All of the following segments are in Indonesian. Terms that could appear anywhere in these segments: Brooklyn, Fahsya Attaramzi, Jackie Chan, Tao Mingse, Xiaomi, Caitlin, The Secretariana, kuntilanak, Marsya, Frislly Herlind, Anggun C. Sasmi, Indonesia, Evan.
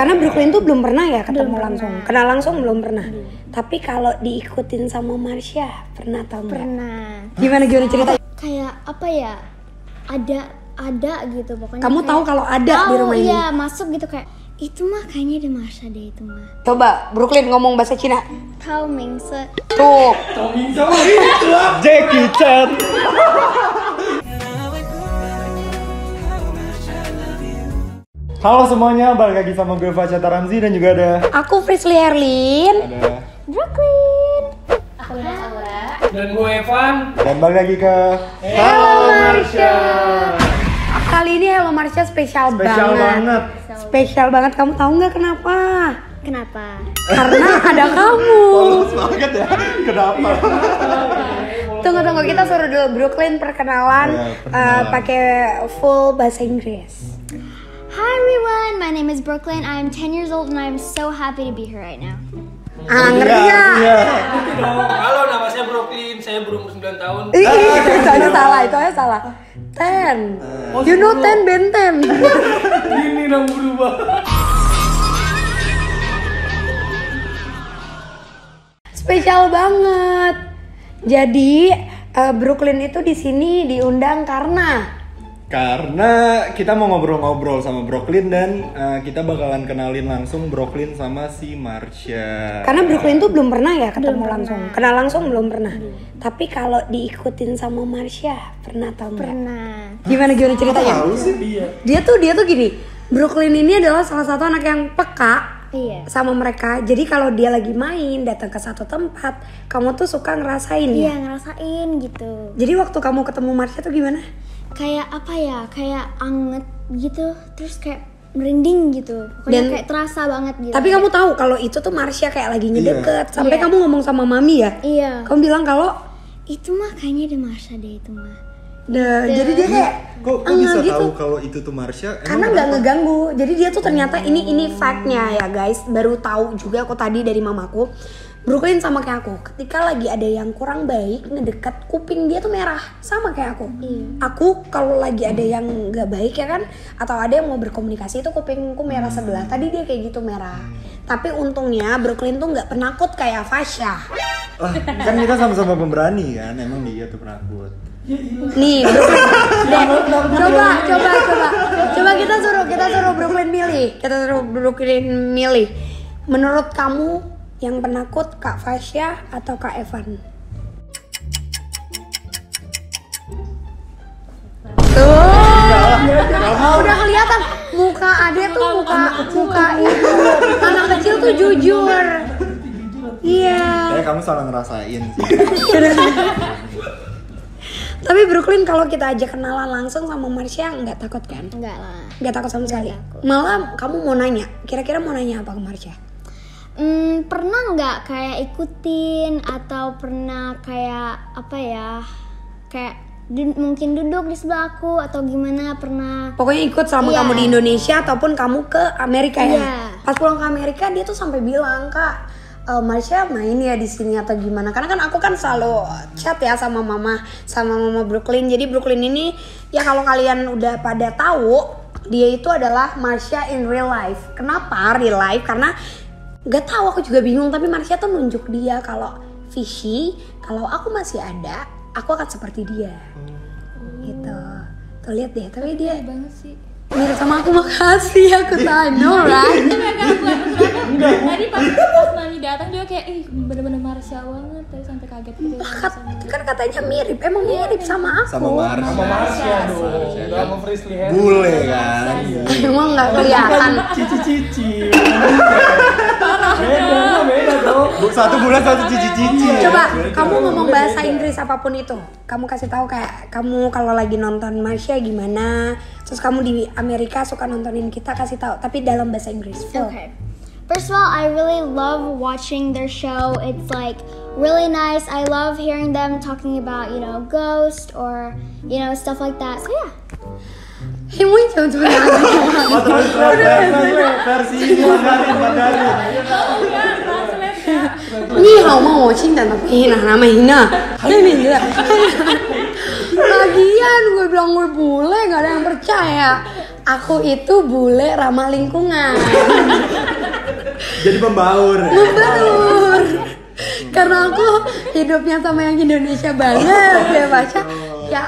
Karena Brooklyn tuh belum pernah ya ketemu langsung. Kenal langsung belum pernah. Tapi kalau diikutin sama Marsya, pernah tau nggak? Pernah. Gimana cerita? Kayak apa ya? Ada gitu pokoknya. Kamu tahu kalau ada di rumah ini? Iya, masuk gitu kayak itu mah kayaknya ada Marsya deh itu mah. Coba Brooklyn ngomong bahasa Cina. Tao Mingse. Tuh. Tao Mingse. Jackie Chan. Halo semuanya, balik lagi sama gue Fahsya Attaramzi dan juga ada aku Frislly Herlind. Ada Brooklyn. Aku Marsya. Dan gue Evan. Dan balik lagi ke Hello Marsya. Kali ini Hello Marsya spesial banget. Spesial banget, kamu tahu nggak kenapa? Kenapa? Karena ada kamu. Polos banget ya, kenapa? Tunggu, kita suruh dulu Brooklyn perkenalan. Pakai full bahasa Inggris. Hi everyone, my name is Brooklyn. I am 10 years old and I am so happy to be here right now. Iya. Halo, nama saya Brooklyn, saya berumur 9 tahun. Itu aja salah. 10. You know 10 benten. Ini udah berubah. Spesial banget. Jadi, Brooklyn itu di sini diundang karena kita mau ngobrol-ngobrol sama Brooklyn dan kita bakalan kenalin langsung Brooklyn sama si Marsya. Karena Brooklyn tuh belum pernah ya ketemu langsung. Kenal langsung belum pernah. Tapi kalau diikutin sama Marsya, pernah tau nggak? Pernah. Gimana ceritanya? Tahu sih dia. Dia tuh gini. Brooklyn ini adalah salah satu anak yang peka sama mereka. Jadi kalau dia lagi main, datang ke satu tempat, kamu tuh suka ngerasain ya? Iya, ngerasain gitu. Jadi waktu kamu ketemu Marsya tuh gimana? Kayak apa ya, kayak anget gitu, terus kayak merinding gitu. Pokoknya dan kayak terasa banget gitu. Tapi kamu tahu kalau itu tuh Marsya kayak lagi ngedeket. Sampai kamu ngomong sama mami ya? Iya. Kamu bilang kalau itu mah kayaknya ada Marsya deh itu mah. Jadi dia kayak kok bisa gitu. Tahu kalau itu tuh Marsya? Karena nggak ngeganggu. Jadi dia tuh ternyata ini fact-nya ya guys. Baru tahu juga aku tadi dari mamaku. Brooklyn sama kayak aku, ketika lagi ada yang kurang baik ngedekat, kuping dia tuh merah, sama kayak aku. Aku kalau lagi ada yang nggak baik ya kan, atau ada yang mau berkomunikasi itu kupingku merah sebelah. Tadi dia kayak gitu merah. Tapi untungnya Brooklyn tuh nggak penakut kayak Fahsya. Kan kita sama-sama pemberani kan, emang dia tuh penakut. Nih Brooklyn, coba kita suruh Brooklyn milih. Menurut kamu yang penakut Kak Fahsya atau Kak Evan? Udah kelihatan muka Ade tuh muka itu. Anak kecil tuh jujur. Iya. Kayak kamu salah ngerasain sih. Tapi Brooklyn kalau kita ajak kenalan langsung sama Marsya nggak takut kan? Enggak lah. Nggak takut sama sekali. Malah kamu mau nanya. Kira-kira mau nanya apa ke Marsya? Pernah nggak kayak ikutin atau pernah kayak apa ya, kayak mungkin duduk di sebelah aku atau gimana, pernah pokoknya ikut selama kamu di Indonesia ataupun kamu ke Amerika ya. Pas pulang ke Amerika dia tuh sampai bilang, Kak Marsya main ya di sini atau gimana, karena kan aku kan selalu chat ya sama mama Brooklyn. Jadi Brooklyn ini ya kalau kalian udah pada tahu dia itu adalah Marsya in real life. Kenapa real life? Karena gak tahu, aku juga bingung, tapi Marsya tuh nunjuk dia kalau Fishy, kalau aku masih ada, aku akan seperti dia. Gitu. Tuh lihat deh, tapi dia banget sih. Mirip sama aku, makasih aku tanya, right? Tadi pas Mami datang dia kayak, bener-bener Marsya banget, tadi sampai kaget gitu. Kan katanya mirip, emang mirip sama aku. Sama Marsya dong, sama Frislly Herlind. Bule kan? Emang gak kelihatan. Cici-cici. Beda dong. Satu bulan satu cici-cici. Coba kamu ngomong bahasa Inggris apapun itu, kamu kasih tahu kayak kamu kalau lagi nonton Marsya gimana, terus kamu di Amerika suka nontonin kita, kasih tahu tapi dalam bahasa Inggris. Okay. First of all, I really love watching their show. It's like really nice. I love hearing them talking about, you know, ghosts or, you know, stuff like that. So yeah. Ini muncul juga. Versi Mandarin. Ni hao ma wo xin dan tapi nah nama Hina. Lagian gue bilang gue bule, gak ada yang percaya. Aku itu bule ramah lingkungan. Jadi pembaur. Pembaur. Karena aku hidupnya sama yang Indonesia banget ya Fahsya. Ya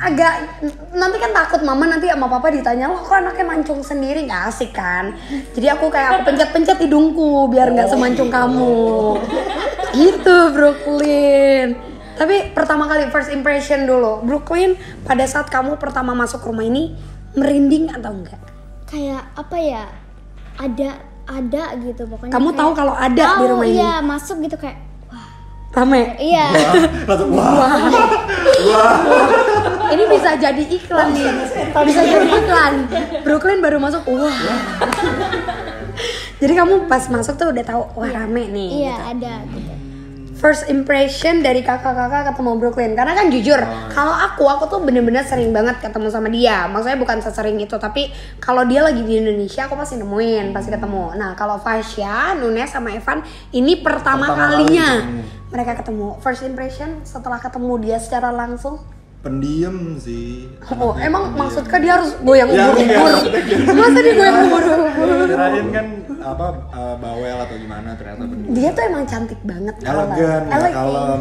agak nanti kan takut mama nanti sama papa ditanya lo kok anaknya mancung sendiri, nggak asik kan. Jadi aku kayak pencet-pencet hidungku biar nggak semancung kamu. Gitu Brooklyn. Tapi pertama kali first impression dulu Brooklyn, pada saat kamu pertama masuk rumah ini merinding atau enggak? Kayak apa ya? Ada gitu pokoknya. Kamu tahu kalau ada di rumah ini? Iya, masuk gitu kayak rame. Iya. Wah. Ini bisa jadi iklan nih. Bisa jadi iklan. Brooklyn baru masuk. Wah. Jadi kamu pas masuk tuh udah tahu wah rame nih. Iya, gitu. Ada gitu. First impression dari kakak-kakak ketemu Brooklyn. Karena kan jujur, kalau aku tuh bener-bener sering banget ketemu sama dia. Maksudnya bukan sesering itu, tapi kalau dia lagi di Indonesia aku pasti nemuin, pasti ketemu. Nah, kalau Fahsya, Nunes sama Evan ini pertama kalinya mereka ketemu. First impression setelah ketemu dia secara langsung? Pendiam sih. Oh, emang pendiam. Maksudnya dia harus goyang ubur-ubur. Masa dia goyang ubur-ubur? Kirain kan bawel atau gimana, ternyata pendiam. Dia tuh emang cantik banget. Elegan, kalem.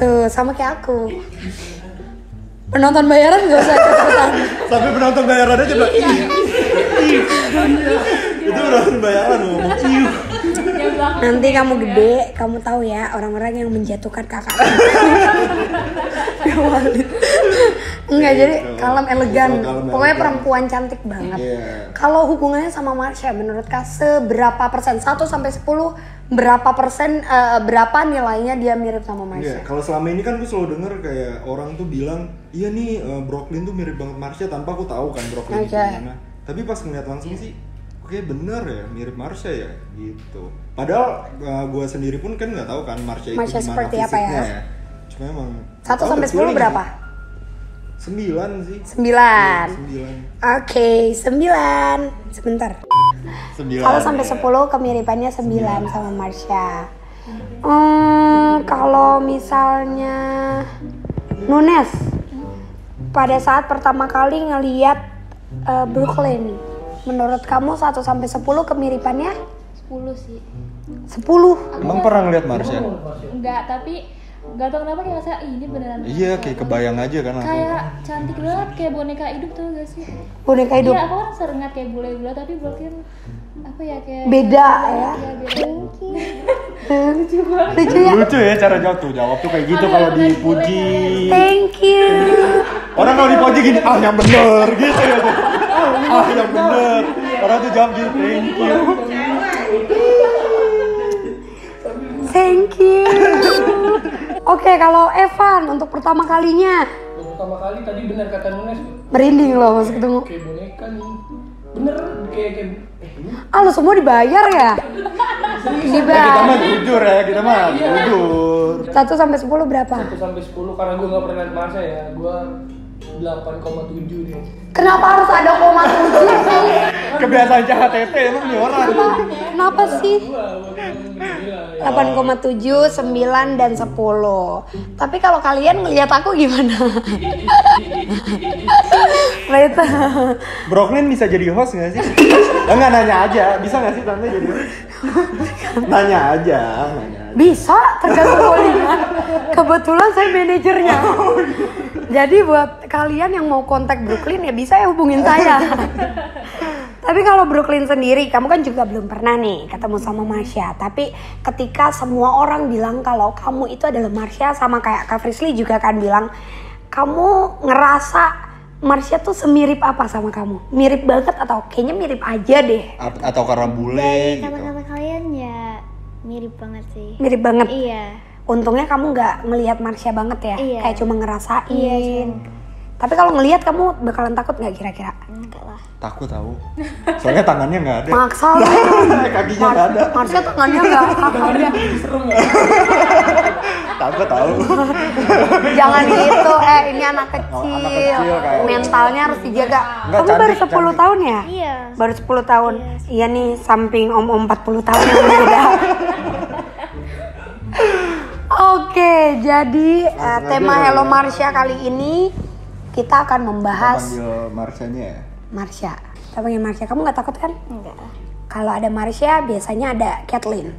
Tuh, sama kayak aku. Penonton bayaran gak usah cepetan. Sampai penonton bayaran aja bilang itu penonton bayaran ngomong iuh. Nanti kamu gede, kamu tahu ya orang-orang yang menjatuhkan kakak. Enggak, jadi kalem, elegan. Pokoknya perempuan cantik banget. Kalau hubungannya sama Marsya, menurut Kak seberapa persen? 1 sampai 10 berapa persen? Berapa nilainya dia mirip sama Marsya? Kalau selama ini kan gue selalu denger kayak orang tuh bilang, iya nih Brooklyn tuh mirip banget Marsya tanpa aku tahu kan Brooklyn gimana. Tapi pas ngeliat langsung sih, oke bener ya mirip Marsya ya gitu. Padahal gue sendiri pun kan nggak tahu kan Marsya itu gimana fisiknya ya. Cuma emang 1 sampai 10 berapa? 9 sih. 9. Oke, 9. Sebentar. 9. Kalau sampai 10 kemiripannya 9 sama Marsya. Kalau misalnya Nunes pada saat pertama kali ngelihat Brooklyn, menurut kamu 1 sampai 10 kemiripannya? 10 sih. 10. Emang pernah ngelihat Marsya? Enggak, tapi gak tau kenapa kayak saya ini beneran. Iya, kayak kebayang aja kan. Kayak cantik banget, kayak boneka hidup tuh gak sih? Boneka hidup. Iya, aku kan sering lihat kayak bule-bule, tapi Brooklyn apa ya kayak beda ya. Iya, beda. Thank you. Lucu ya cara jawab tuh kayak gitu kalau dipuji. Thank you. Orang kalau dipuji gini, ah yang bener gitu ya. Ah yang bener. Orang tuh jawab gini, thank you. Thank you. Oke, kalau Evan untuk pertama kalinya. Pertama kali tadi benar kata Nunes. Merinding loh pas ketemu. Kayak boneka nih. Bener kayak lo semua dibayar ya? Dibayar. Kita mah jujur ya, jujur. 1 sampai 10 berapa? 1 sampai 10 karena gue enggak pernah merasa ya. Gue 8,7 nih. Kenapa harus ada 0,7 sih? Kebiasaan jahat emang nih orang. Kenapa sih? 8,7, 9 dan 10. Tapi kalau kalian ngelihat aku gimana? Baik. Brooklyn bisa jadi host enggak sih? Enggak, nanya aja. Bisa enggak sih tante jadi host? Nanya aja. Bisa, tergantung bowlingan. Kebetulan saya manajernya. Jadi buat kalian yang mau kontak Brooklyn ya bisa ya hubungin saya. Tapi kalau Brooklyn sendiri, kamu kan juga belum pernah nih ketemu sama Marsya. Tapi ketika semua orang bilang kalau kamu itu adalah Marsya, sama kayak Kak Frislly juga kan bilang, kamu ngerasa Marsya tuh semirip apa sama kamu? Mirip banget atau kayaknya mirip aja deh? Atau karena bule gitu? Kata-kata kalian ya mirip banget sih. Mirip banget? Iya. Untungnya kamu nggak ngelihat Marsya banget ya? Iya. Kayak cuma ngerasain. Iya. Tapi kalau ngelihat kamu bakalan takut nggak kira-kira? Enggak lah. Takut tahu. Soalnya tangannya nggak ada. Maksa lah. Kakinya nggak ada. Marsya tangannya nggak ada. Takut tahu. Jangan gitu. Ini anak kecil. Mentalnya harus dijaga. Enggak, kamu cantik, baru 10 cantik. Tahun ya? Iya. Baru 10 tahun. Iya nih samping om-om 40 tahun yang muda. Oke, jadi tema Hello Marsya kali ini kita akan membahas Marsya. Kita panggil Marsya. Kamu nggak takut kan? Enggak. Kalau ada Marsya biasanya ada Caitlin.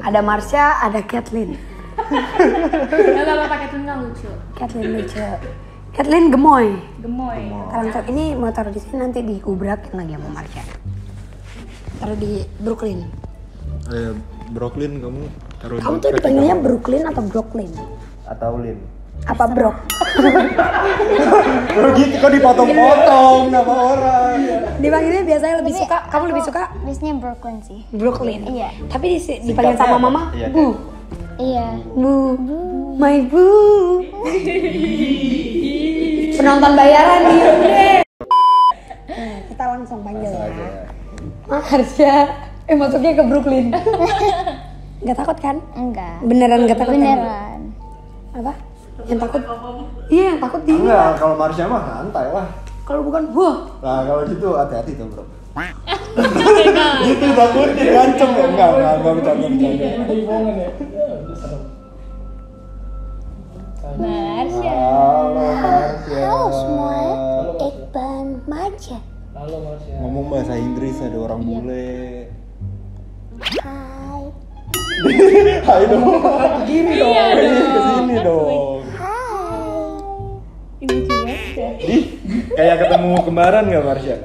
Ada Marsya, ada Caitlin. Enggak apa-apa, Caitlin enggak lucu. Caitlin lucu. Caitlin gemoy. Gemoy. Kalau ini mau taruh di sini nanti dikubrakin lagi sama Marsya. Taruh di Brooklyn. Brooklyn kamu taruh. Kamu tuh dipanggilnya Brooklyn atau Brooklyn? Atau Lin? Apa Brok? Gitu kok dipotong-potong nama orang. Dipanggilnya biasanya lebih suka, kamu lebih suka? Biasanya Brooklyn sih. Brooklyn? Iya. Tapi dipanggil sama mama, Bu. Iya. Bu. My Bu. Penonton bayaran nih. Kita langsung panggil ya. Marsya, masuknya ke Brooklyn. Gak takut kan? Enggak. Beneran gak takut? Beneran. Apa? Yang takut? Iya, yang takut dia. Enggak, kalau Marsya mah santai lah. Kalau bukan, wah. Nah, kalau gitu hati-hati tuh, Bro. Gitu takutnya ngancem ya, enggak bercanda. Marsya. Halo semua, Evan, Marsya. Halo Marsya. Ngomong bahasa Inggris ada orang bule. Hai. Hai dong. Gini dong. Kesini dong. Ini juga ya. Kayak ketemu kembaran nggak Marsya?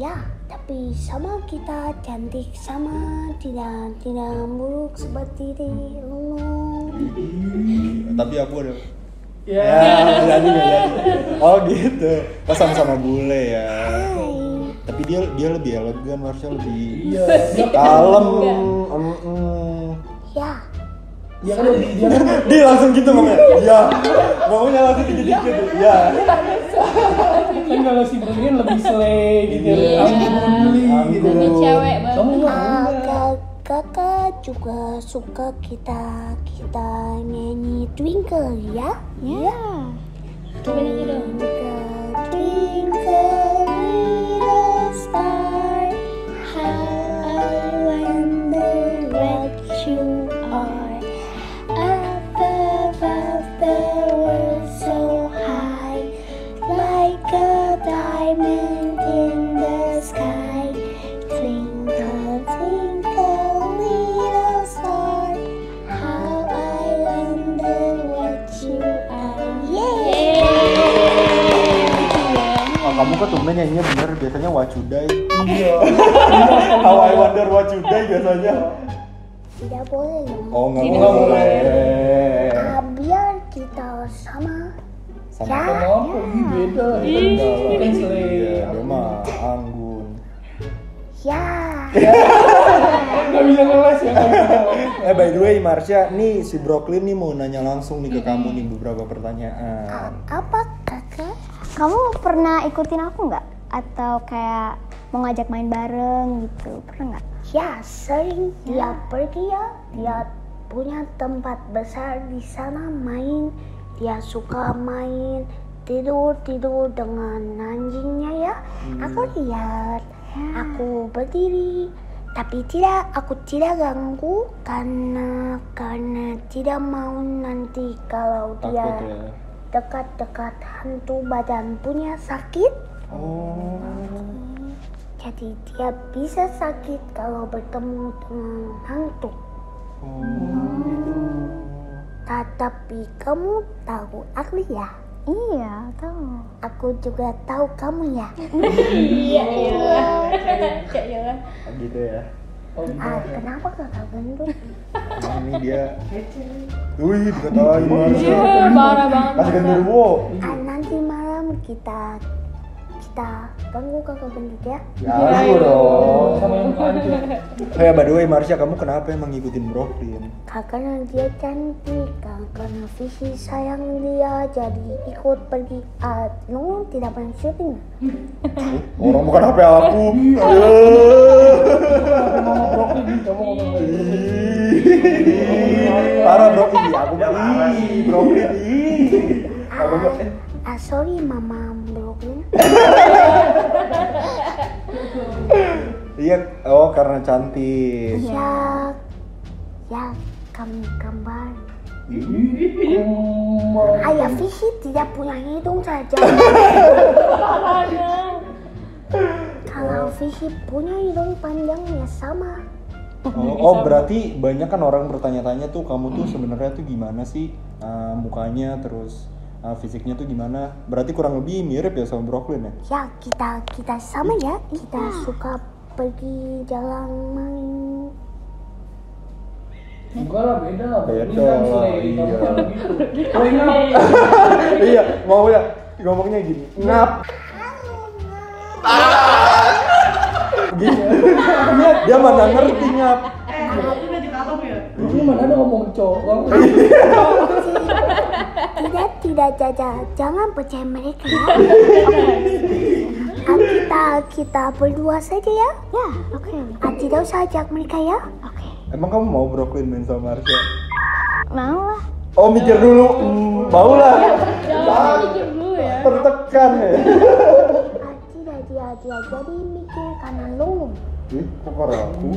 Ya, tapi sama kita cantik sama tidak buruk seperti Lulu. Tapi aku ada. Ya, jadi. Oh gitu. Pas sama-sama bule ya. Hai. Tapi dia lebih elegan, Marsya lebih kalem. Ya. Ya kan dia langsung gitu ngomongnya. Ya. Ngomongnya langsung gitu. Ya. Kan kalau si Brooklyn lebih slay gitu. Gitu. Ini cewek banget. Kakak juga suka kita nyanyi Twinkle ya. Iya. Twinkle little star. I wonder what you are. Kamu kok tumben nyanyinya bener, biasanya what you die. Iya. How I wonder what you die biasanya. Tidak boleh. Oh, enggak boleh. Biar kita sama ya. Apa ini beda. Iya, memang anggun. Ya. Enggak bisa ngeles ya. By the way Marsya, nih si Brooklyn nih mau nanya langsung nih ke kamu nih beberapa pertanyaan. Apa Kakak? Kamu pernah ikutin aku nggak? Atau kayak mau ngajak main bareng gitu, pernah nggak? Ya, sering. Dia pergi ya, dia punya tempat besar di sana main. Dia suka main, tidur dengan anjingnya ya. Aku lihat, aku berdiri. Tapi aku tidak ganggu karena tidak mau nanti kalau takut dia ya. Dekat-dekat hantu badan punya sakit. Oh. Jadi dia bisa sakit kalau bertemu dengan hantu. Tapi kamu tahu aku ya? Iya, tahu. Aku juga tahu kamu ya. Iya. Gitu ya. Kenapa kakak gendut? Ini dia. Wih, dikatain Marsya. Parah banget. Kasih genderuwo. Nanti malam kita ganggu kakak gendut ya. Ganggu dong. Sama yang panjang. Hey, by the way Marsya, kamu kenapa emang ngikutin Brooklyn? Karena dia cantik, karena visi sayang dia, jadi ikut pergi. No, tidak pernah syuting. Orang bukan HP aku. Parah Brooklyn, aku Brooklyn. Sorry mama Brooklyn. Iya, oh karena cantik. Ya, kami gambar. Ayah Fahsya tidak punya hidung saja. Kalau Fahsya punya hidung panjangnya sama. Oh, berarti banyak kan orang bertanya-tanya tuh kamu tuh sebenarnya tuh gimana sih mukanya, terus fisiknya tuh gimana? Berarti kurang lebih mirip ya sama Brooklyn ya? Ya, kita sama ya. Kita suka pergi jalan main. Enggak lah, beda lah. Beda lah, iya. Oh, ngap. Iya, mau ya ngomongnya gini. Ngap. Gini. Dia mana ngerti ngap. Itu udah dikatap ya? Ini mana ada ngomong cowok. Tidak, jangan percaya mereka ya. Kita berdua saja ya. Ya, oke. Tidak usah ajak mereka ya. Oke. Emang kamu mau Brooklyn main sama Marsya? Mau lah. Oh, mikir dulu. Mau lah. Jangan mikir dulu ya. Tertekan ya. Dia jadi mikir kanan lu. Kok karena aku?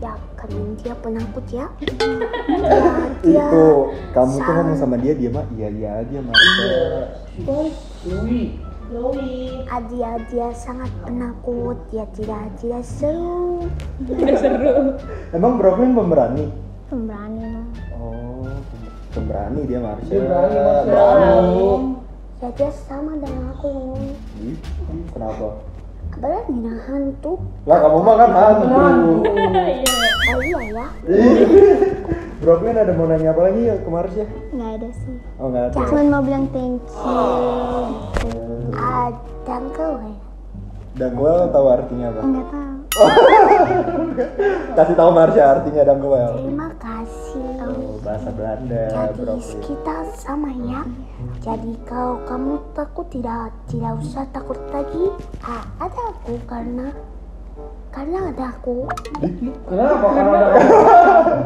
Ya, karena dia penakut ya. Itu, kamu tuh ngomong sama dia mah iya aja Marsya. Louis. Dia sangat penakut, dia tidak seru. Emang Brooklyn pemberani? Pemberani mah. Oh, pemberani dia Marsya. Berani. Ya dia sama dengan aku. Kenapa? Berani nahan tuh. Lah kamu mah kan hantu. Iya ya. Brooklyn ada mau nanya apa lagi ya ke Marsya? Nggak ada sih. Oh nggak ada. Cuman mau bilang thank you. Dangwell tahu artinya apa? Enggak tahu. Kasih tahu Marsya artinya dangwell. Terima kasih. Oh, bahasa Belanda. Jadi kita sama ya. Jadi kalau kamu takut tidak usah takut lagi. Ada aku karena ada aku. Kenapa? Karena ada aku.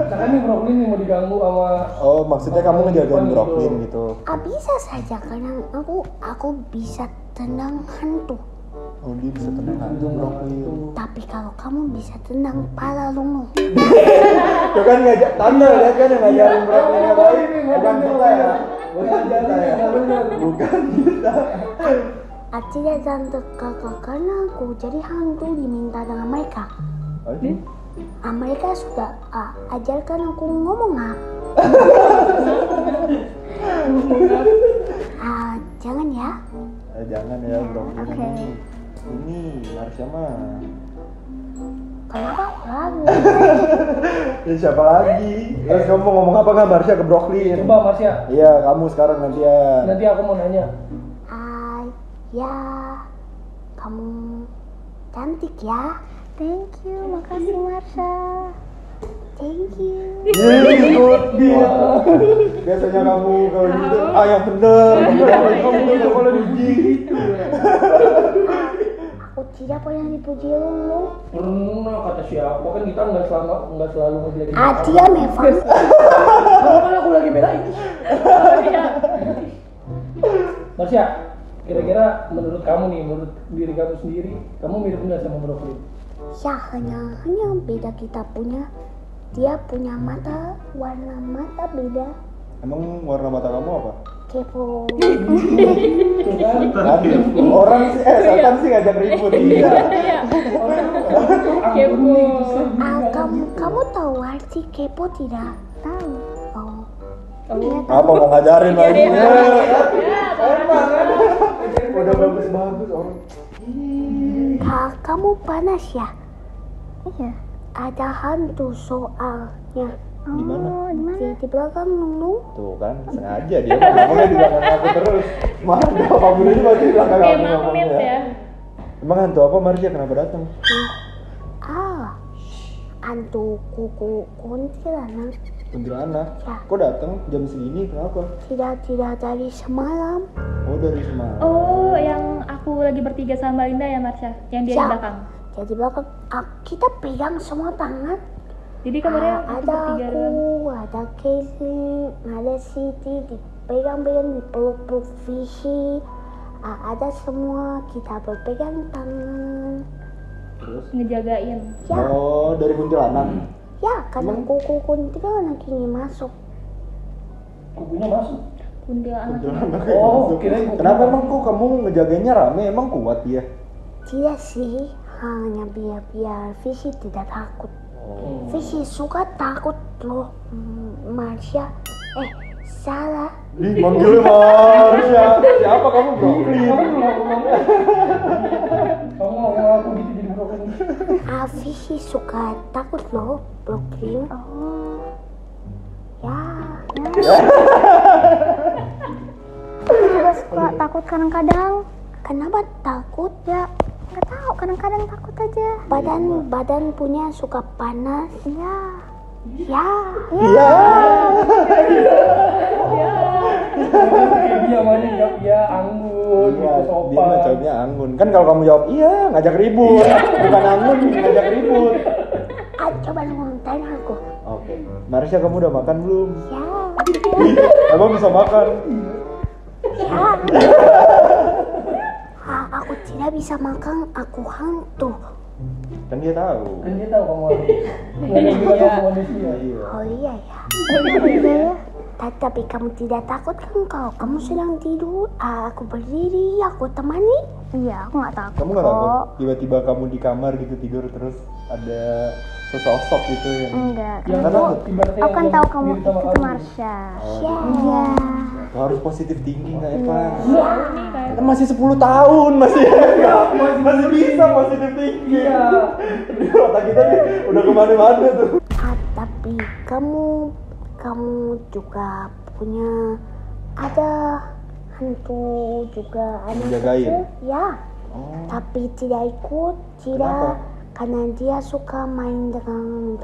Karena ini Brooklyn yang mau diganggu sama. Oh, maksudnya kamu ngejagain Brooklyn gitu. Bisa saja karena aku bisa tendang hantu. Oh, dia bisa tendang hantu Brooklyn. Tapi kalau kamu bisa tendang pala lungu. Tuh kan ngajak tanda, lihat kan yang ngajarin Brooklyn apa ini? Bukan kita ya. Bukan kita. Artinya tante kakak karena aku jadi hantu diminta dengan mereka. Mereka sudah ajarkan aku ngomong jangan ya. Jangan ya bro. Oke. Ini Marsya mah. Kenapa lagi? Ya siapa lagi? Terus kamu mau ngomong apa nggak Marsya ke Brooklyn? Coba Marsya. Iya kamu sekarang nantian. Nanti aku mau nanya. Ya, kamu cantik ya. Thank you, makasih Marsya. Thank you. Biasanya kamu kalau gitu, yang bener. Kamu tuh kalau dipuji. Aku tidak pernah dipuji lu. Pernah kata siapa? Kan kita nggak selalu ngejelasin. Dia memang. Kalau aku lagi belain. Marsya. Kira-kira menurut kamu nih, menurut diri kamu sendiri, kamu mirip nggak sama Brooklyn? Ya, hanya beda kita punya. Dia punya mata, warna mata beda. Emang warna mata kamu apa? Kepo. Orang sih, setan sih ngajak ribut. Iya. Kepo. Kamu tahu arti kepo tidak? Tahu. Oh. Apa mau ngajarin lagi? Udah bagus orang. Kamu panas ya? Iya. Ada hantu soalnya. Di mana? Di belakang lu. Tuh kan, sengaja dia ngomongnya di belakang aku terus. Mana favoritnya masih di belakang aku ngomongnya. Ya. Emang hantu apa Marsya kenapa datang? Hantu kuku kuntilanak. Kuntilanak? Ya. Kok datang jam segini? Kenapa? Tidak dari semalam. Oh, dari semalam. Oh, yang aku lagi bertiga sama Linda ya, Marsya? Yang dia di belakang? Dia di belakang. Kita pegang semua tangan. Jadi kemarin ada aku, ada Caitlin, ada Siti, dipegang-pegang, dipeluk-peluk Fahsya. Ada semua, kita berpegang tangan. Terus? Ngejagain. Ya. Oh, dari kuntilanak? Ya, karena kuku kuntilanak ini masuk. Kukunya masuk? Kuntilanak. Oh, kenapa emang kamu ngejagainya rame? Emang kuat dia? Tidak sih, hanya biar Fahsya tidak takut. Fahsya suka takut loh, Marsya. Salah. Ih, manggilnya Marsya. Siapa kamu, Brooklyn? Kamu ngomong aku gitu jadi Brooklyn. Fahsya suka takut loh, Brooklyn. Oh. Ya. Terus suka takut kadang-kadang. Kenapa takut ya? Nggak tahu, kadang-kadang takut aja. Badan punya suka panas. Ya. Dia mana jawab ya anggun, gitu sopan. Dia mah jawabnya anggun. Kan kalau kamu jawab iya ngajak ribut, bukan anggun ngajak ribut. Coba ngontain aku. Oke. Marsya, kamu udah makan belum? Ya. Abang bisa makan. Ya. Aku tidak bisa makan, aku hantu. Kan dia tahu. Kamu manusia. Oh iya ya. Tapi kamu tidak takut kan kalau kamu sedang tidur? Aku berdiri, aku temani. Iya, aku nggak takut. Kamu nggak takut? Tiba-tiba kamu di kamar gitu tidur terus ada sesosok gitu ya? Enggak. Aku kan tahu kamu itu Marsya. Iya. Harus positif thinking Kak Evan. Kan masih 10 tahun masih bisa positif thinking. Iya. Otak kita nih udah kemana-mana tuh. Tapi kamu juga punya ada hantu juga anak kecil ya. Tapi tidak ikut, tidak. Karena dia suka main dengan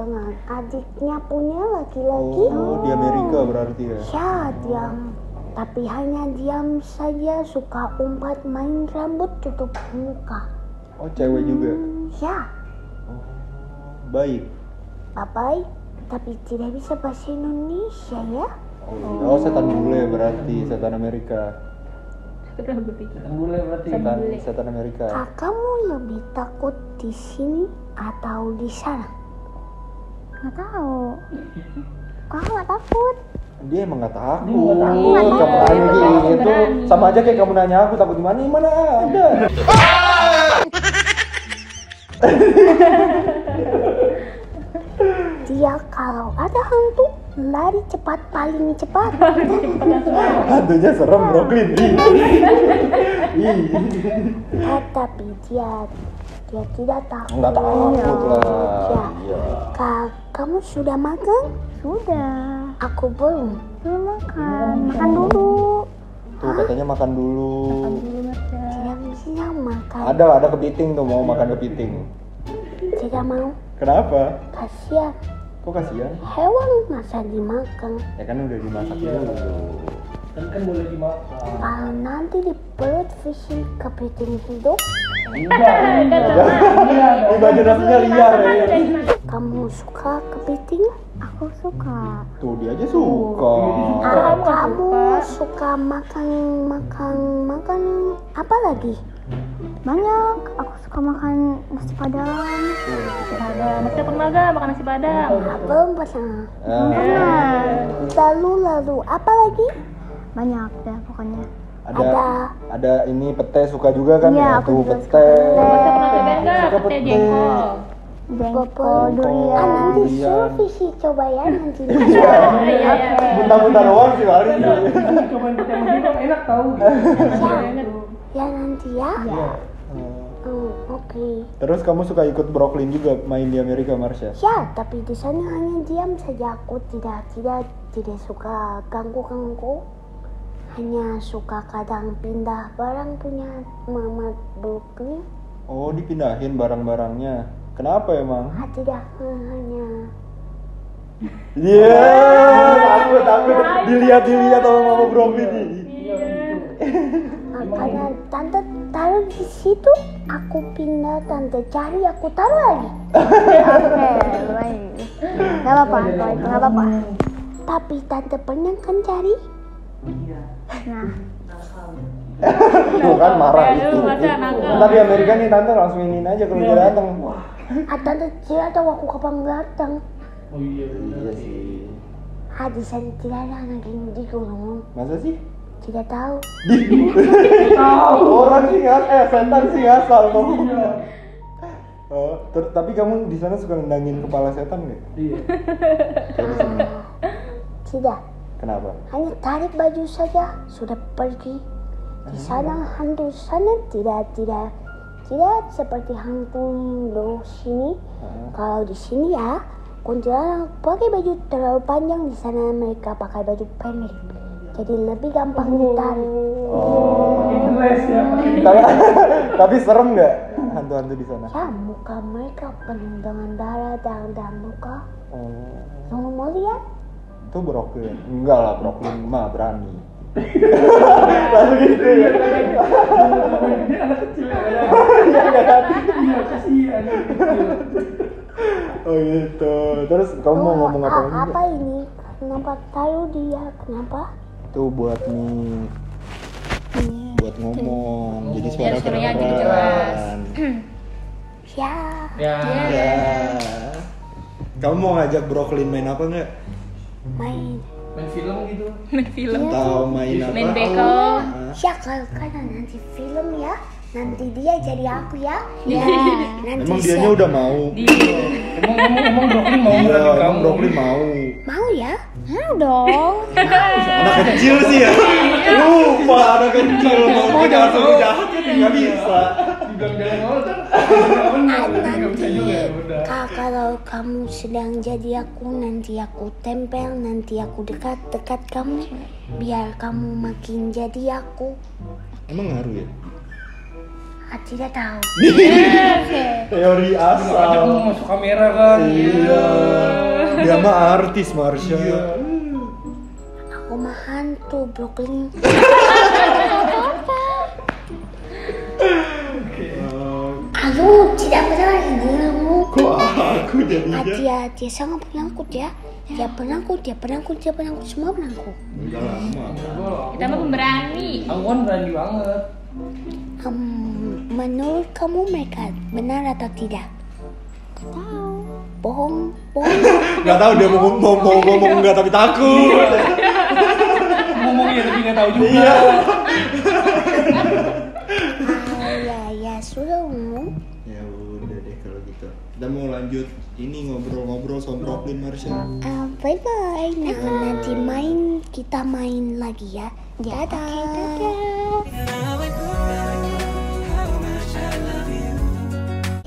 adiknya punya laki-laki. Oh, di Amerika berarti ya? Ya, diam. Tapi hanya diam saja, suka umpat main rambut tutup muka. Oh, cewek juga? Ya. Oh, baik. Baik, tapi tidak bisa bahasa Indonesia ya? Oh, setan bule berarti, setan Amerika. Setan Amerika. Kamu lebih takut di sini atau di sana? Nggak tahu. Kamu nggak takut? Dia emang nggak takut. Kamu itu sama aja kayak kamu nanya aku takut di mana? Mana ada? Dia kalau ada hantu lari cepat, paling cepat. Hantunya serem, Brooklyn. Tapi dia tidak takut. Enggak takut lah. Kamu sudah makan? Sudah. Aku belum. Belum makan. Makan dulu. Tuh katanya makan dulu. Tidak bisa makan. Ada kepiting tuh, mau makan kepiting. Tidak mau. Kenapa? Kasihan. Kok kasihan? Hewan masa dimakan. Ya kan udah dimasak dulu. Kan boleh dimakan. Kalau nanti di pelut Fahsya kepiting hidup. Enggak. Udah jenisnya liar ya. Kamu suka kepiting? Aku suka. Tuh dia aja suka. Kamu suka makan apa lagi? Banyak, aku suka makan nasi padang. Masih pernah gak makan nasi padang? Belum pernah. Lalu apa lagi? Banyak deh pokoknya. Ada ini pete suka juga kan? Iya, aku juga suka pete. Suka pete jengkol, durian. Nanti suruh sih coba ya nanti. Iya. Bentar-bentar doang sih kali. Cobain pete hidup enak tau. Ya nanti ya. Oke. Terus kamu suka ikut Brooklyn juga main di Amerika, Marsya? Ya, tapi di sana hanya diam saja. Aku tidak suka ganggu. Hanya suka kadang pindah barang punya Mama Brooklyn. Oh, dipindahin barang-barangnya. Kenapa emang? Tidak, hanya. Iya, aku dilihat sama Mama Brooklyn. Makanya tante taruh di situ, aku pindah, tante cari, aku taruh lagi. Oke, baik. Gak apa-apa. Tapi tante pernah kan cari? Iya. Nah. Bukan marah itu. Tapi Amerika nih tante langsung iniin aja kalau dia datang. Wah. Tante cari tahu aku kapan datang. Oh iya sih. Hadisan tidak ada anak yang digulung. Masa sih? Tidak tahu. Orang sih ngasal. Oh, tapi kamu di sana suka nendangin kepala setan nggak? Iya. Tidak. Kenapa? Hanya tarik baju saja sudah pergi. Di sana hantu sana tidak seperti hantu di sini. Kalau di sini ya, kuntilanak pakai baju terlalu panjang, di sana mereka pakai baju pendek. Jadi lebih gampang ditarik. Oh, Inggris ya. Tapi serem nggak hantu-hantu di sana? Ya, muka mereka penuh dengan darah dan muka. Oh. Kamu mau lihat? Itu Brooklyn. Enggak lah, Brooklyn mah berani. Lalu gitu ya. Ini anak kecil ya. Iya nggak tadi. Iya kasihan. Oh gitu. Terus kamu mau ngomong apa ini? Apa ini? Kenapa taruh dia? Kenapa? Itu buat nih. Buat ngomong. Jadi suaranya jadi jelas. Ya. Ya. Kamu mau ngajak Brooklyn main apa nggak? Main film gitu. Main film. Atau main apa? Main bekel. Ya kalau kan nanti film ya. Nanti dia jadi aku ya. Ya. Nanti emang dianya udah mau. Emang Brooklyn mau ya, kamu. Brooklyn mau. Mau ya? Mau dong. Anak kecil sih ya. Lupa anak kecil mau jangan terlalu jahat kan nggak bisa. Dibilang jangan ngolot. Kalau kamu sedang jadi aku, nanti aku tempel, nanti aku dekat kamu, biar kamu makin jadi aku. Emang ngaruh ya? Tidak tahu. Teori asal. Makanya kamu masuk kamera kan? Iya. Dia mah artis Marsya. Iya. Aku mah hantu Brooklyn. Aku tidak pernah denganmu. Kok aku jadinya? Dia sangat penakut ya. Dia penakut semua penakut. Enggak lama. Kita mah pemberani. Aku kan berani banget. Menurut kamu mereka benar atau tidak? Gak tahu. Bohong. Gak tahu dia mau enggak tapi takut. Ngomongnya tapi gak tahu juga. Iya. Ya sudah ngomong. Ya udah deh kalau gitu. Kita mau lanjut ini ngobrol-ngobrol sama Brooklyn Marsya. Bye. Nanti kita main lagi ya. Dadah.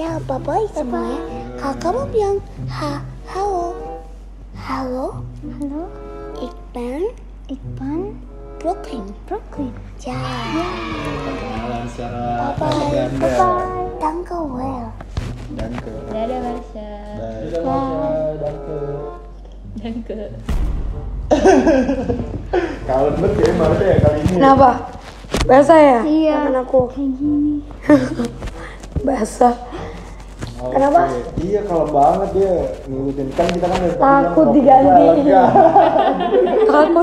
Ya, bye-bye semua. Kalau kamu bilang halo. Iqbal, Brooklyn. Ya. Kenalan secara Anda. Danke well. Danke. Dadah Marsya. Danke. Kalau bener kayak Marsya ya kali ini. Kenapa? Basah ya? Iya. Aku kayak gini. Basah. Okay. Kenapa? Iya, kalau banget dia ngikutin kan kita kan udah takut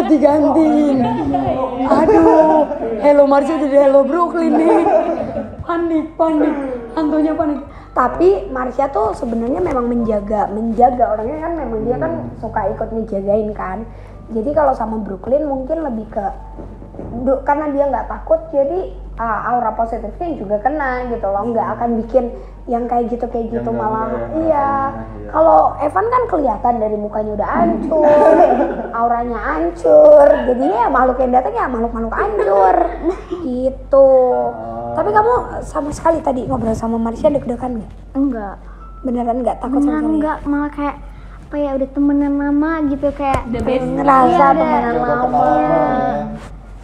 digantiin. Aduh, hello Marsya jadi hello Brooklyn nih. Panik. Hantunya panik. Tapi Marsya tuh sebenarnya memang menjaga orangnya kan memang dia kan suka ikut ngejagain kan. Jadi kalau sama Brooklyn mungkin lebih ke karena dia nggak takut jadi aura positifnya juga kena gitu loh, nggak akan bikin yang kayak gitu yang malah iya. Kalau Evan kan kelihatan dari mukanya udah hancur, auranya hancur, jadinya ya makhluk yang datang ya makhluk hancur gitu. Tapi kamu sama sekali tadi ngobrol sama Marsya deg-degan nggak? Enggak. Beneran nggak takut sama sekali? Enggak, malah kayak apa ya udah temenan lama gitu kayak ngerasa temenan lama.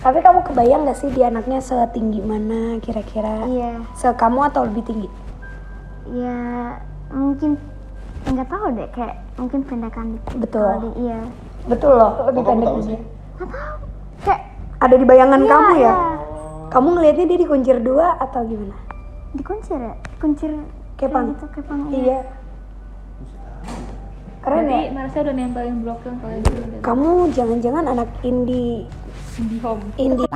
Tapi kamu kebayang gak sih dia anaknya setinggi mana kira-kira? Iya. Sekamu atau lebih tinggi? Ya mungkin nggak tahu deh, kayak mungkin pendekan dikit. Betul. Iya. Betul loh. Lebih pendek dia. Nggak tahu. Kayak ada di bayangan iya, kamu ya? Iya. Kamu ngelihatnya dia dikuncir dua atau gimana? Dikuncir ya? Kuncir kepang. Gitu, kepang. Iya. Keren ya? Marsya udah nempelin Brooklyn kalau gitu. Kamu jangan-jangan anak indie. Indie.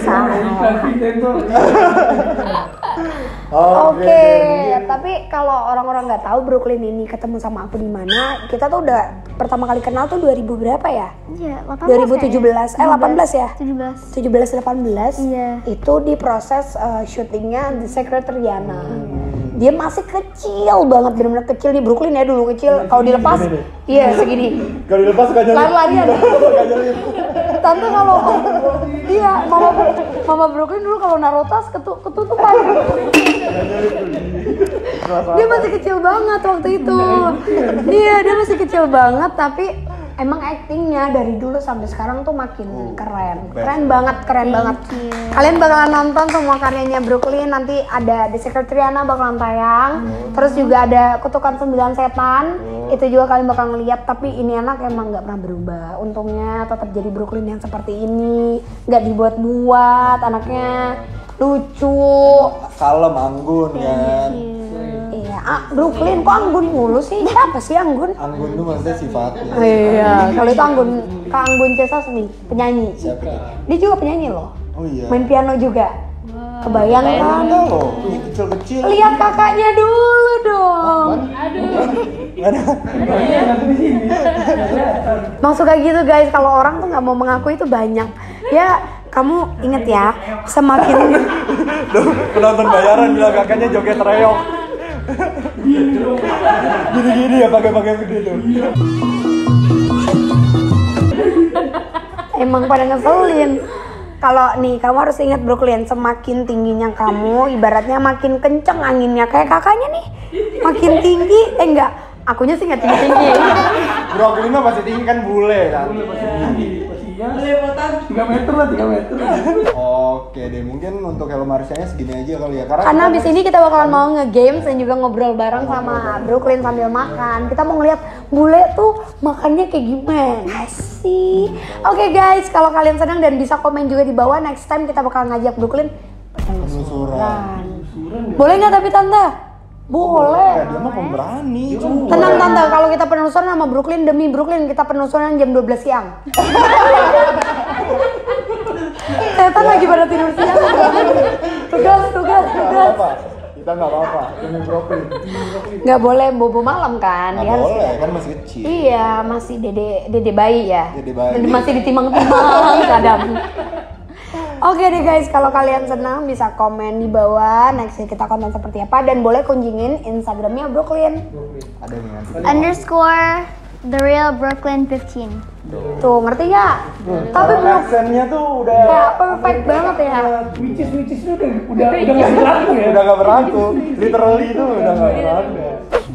Sama. Oke, tapi kalau orang-orang nggak tahu Brooklyn ini ketemu sama aku di mana, kita tuh udah pertama kali kenal tuh 2000 berapa ya? Iya, 18. 2017. 18 ya? 17. 18. Iya. Itu di proses syutingnya di Sekretariana. dia masih kecil banget, benar-benar kecil di Brooklyn ya, dulu kecil. Kalau dilepas, iya segini. Kalau dilepas gak nyari. Lari-larian. Tante kalau iya, mama Brooklyn dulu kalau naruh tas ketutupan. Dia masih kecil banget waktu itu. Iya, dia masih kecil banget, tapi emang actingnya dari dulu sampai sekarang tuh makin keren, keren banget. Kalian bakalan nonton semua karyanya Brooklyn, nanti ada The Secretariana bakalan tayang, terus juga ada Kutukan 9 Setan, itu juga kalian bakal ngeliat. Tapi ini anak emang nggak pernah berubah, untungnya tetap jadi Brooklyn yang seperti ini, nggak dibuat-buat, anaknya lucu, kalem, anggun kan. Brooklyn kok anggun mulu sih? Siapa sih anggun? Anggun itu maksudnya sifatnya. Iya, kalau itu anggun, Kak Anggun C. Sasmi, penyanyi. Siapa? Dia juga penyanyi loh. Oh iya. Main piano juga. Kebayang kan? Ini kecil-kecil. Lihat kakaknya dulu dong. Aduh. Maksud kayak gitu guys, kalau orang tuh nggak mau mengakui itu banyak. Ya, kamu inget ya, semakin penonton bayaran bilang kakaknya joget reok. Gini-gini ya, pakai gede tuh. Emang pada ngeselin. Kalau nih, kamu harus ingat Brooklyn, semakin tingginya kamu, ibaratnya makin kenceng anginnya. Kayak kakaknya nih, makin tinggi. Enggak, akunya sih nggak tinggi-tinggi. Brooklyn mah pasti tinggi kan, bule kan? Bule pasti tinggi. Lewatan 3 meter lah, 3 meter. Oke deh, mungkin untuk Hello Marsya-nya segini aja kali ya. Karena abis ini kita bakalan mau nge-games dan juga ngobrol bareng sama Brooklyn sambil makan. Kita mau ngeliat bule tuh makannya kayak gimana sih. Oke guys, kalau kalian senang dan bisa komen juga di bawah, next time kita bakal ngajak Brooklyn penelusuran. Boleh nggak tapi Tante? Boleh. Dia mah pemberani. Tenang Tante, kalau kita penelusuran sama Brooklyn, demi Brooklyn kita penelusuran jam 12 siang. Setan lagi pada tidur siang. Tugas. Kita nggak apa-apa, demi Brooklyn. Nggak boleh bobo malam kan? Nggak boleh, kan masih kecil. Iya, masih dede bayi ya. Dede bayi. Masih ditimang-timang kadang. Oke deh guys, kalau kalian senang bisa komen di bawah. Next kita komen seperti apa, dan boleh kunjungin Instagramnya Brooklyn. _therealbrooklyn15. Tuh ngerti nggak? Tapi aksennya tuh udah perfect banget ya. Which is itu udah nggak berlaku ya. Udah nggak berlaku. Literally itu udah nggak berlaku.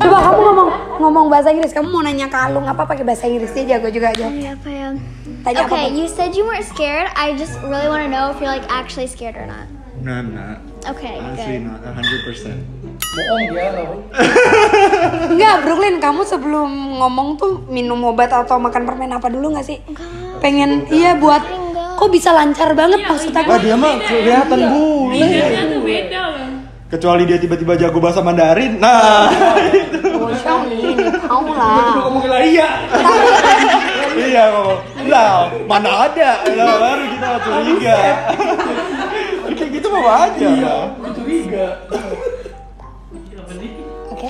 Coba kamu ngomong bahasa Inggris. Kamu mau nanya ke Alung apa pakai bahasa Inggris aja? Gue juga aja. Apa ya? Okay, you said you weren't scared. I just really want to know if you're like actually scared or not. No, I'm not. Okay, honestly, good. Not 100%. Bohong dia loh. Enggak, Brooklyn, kamu sebelum ngomong tuh minum obat atau makan permen apa dulu nggak sih? Enggak. Pengen, iya buat. Enggak. Kok bisa lancar banget maksudnya? Wah dia mah kelihatan bule. Beda. Kecuali dia tiba-tiba jago bahasa Mandarin. Nah. Oh, Xiaomi, tahu lah. Kamu bilang iya. Iya kok. Lah, mana ada? Lah baru kita curiga. Kayak gitu mah aja. Iya, curiga. Oke.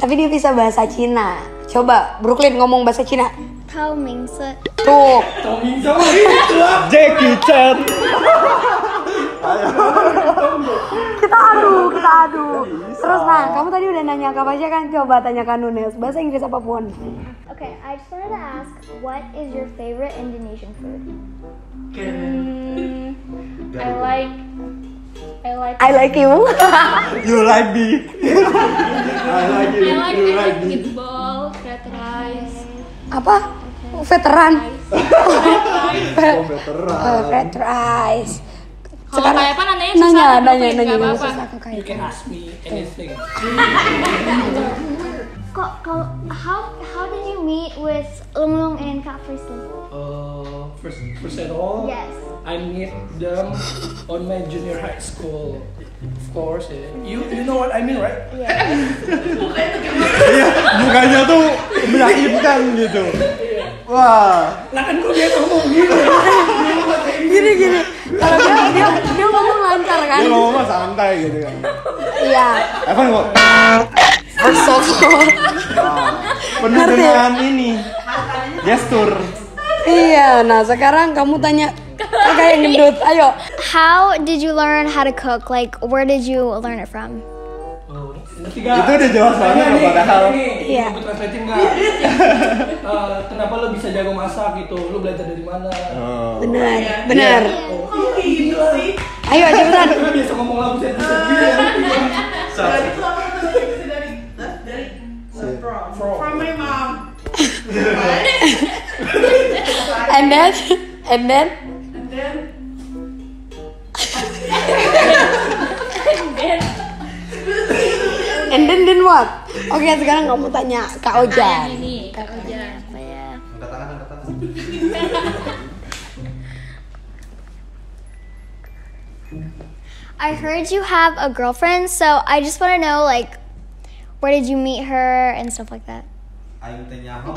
Tapi dia bisa bahasa Cina. Coba Brooklyn ngomong bahasa Cina. Tao Ming Se. Tuh. Tao Ming Se. Jackie Chan. Kita adu. Terus nah, kamu tadi udah nanya apa aja kan? Coba tanyakan Nunes bahasa Inggris apapun. Okay, I just wanted to ask, what is your favorite Indonesian food? I like you. You like me. I like you. Meatball, fried rice. Apa? Veteran. Fried rice. Kalau kayak apa nanya susah apa-apa. You can ask me anything. How did you meet with Lunglung and Kak Frislly? First at all, yes. I met them on my junior high school, of course. Yeah. You know what I mean, right? Yeah. Mukanya tuh meyakinkan gitu. Wah. Lah kan gue biasa ngomong gini. Kalau dia ngomong lancar kan? Dia ngomong santai gitu kan. Iya. Evan kok. Bersokong. Penuh dengan ini. Gestur. Iya. Nah sekarang kamu tanya kayak gendut. Ayo. How did you learn how to cook? Like where did you learn it from? Bertiga. Itu udah jelas banget loh padahal. Iya. Buat translating enggak? Kenapa lo bisa jago masak gitu? Lo belajar dari mana? Benar, benar. Oh, gitu sih. Ayo aja beneran. Lo biasa ngomong lagu sendiri. Dari selama itu bisa dari from my mom. And then And then what? Oke, sekarang kamu tanya Kak Ojan. Kak Ojan apa ya? Angkat tangan. I heard you have a girlfriend, so I just want to know like where did you meet her and stuff like that. Ayo tanya aku.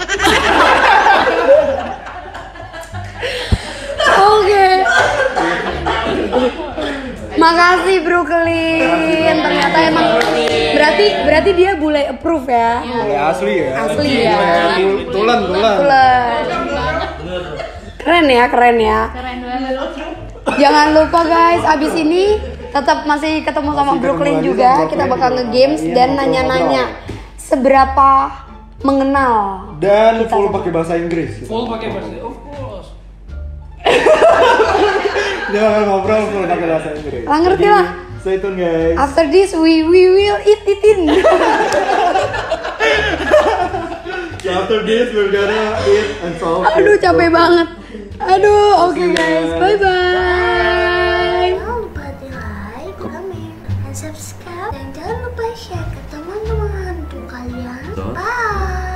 Oke. Makasih Brooklyn. Ternyata emang berarti dia bule approve ya. Bule asli ya. Tulen. Keren ya. Keren banget. Jangan lupa guys, abis ini tetap masih ketemu sama Brooklyn juga. Kita bakal nge-games dan nanya-nanya seberapa mengenal dan full pakai bahasa Inggris. Full pakai bahasa Inggris. Jangan ngobrol full pakai bahasa Inggris. Lah ngerti lah. Stay tune guys. After this we will eat it in. After this we're gonna eat and solve. Aduh capek banget. Aduh, oke guys. Bye bye. Jangan lupa di like, comment, and subscribe. Dan jangan lupa share ke teman-teman hantu kalian. Bye.